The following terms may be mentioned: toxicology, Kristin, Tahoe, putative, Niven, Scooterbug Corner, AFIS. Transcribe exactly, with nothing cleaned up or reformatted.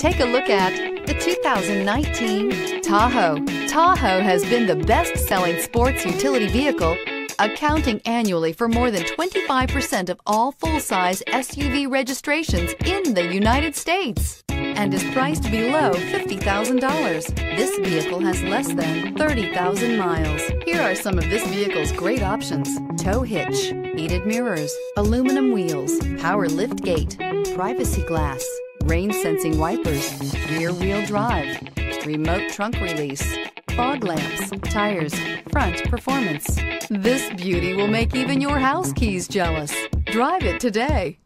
Take a look at the two thousand nineteen Tahoe. Tahoe has been the best-selling sports utility vehicle, accounting annually for more than twenty-five percent of all full-size S U V registrations in the United States, and is priced below fifty thousand dollars. This vehicle has less than thirty thousand miles. Here are some of this vehicle's great options: tow hitch, heated mirrors, aluminum wheels, power lift gate, privacy glass, rain sensing wipers, rear wheel drive, remote trunk release, fog lamps, tires, front performance. This beauty will make even your house keys jealous. Drive it today.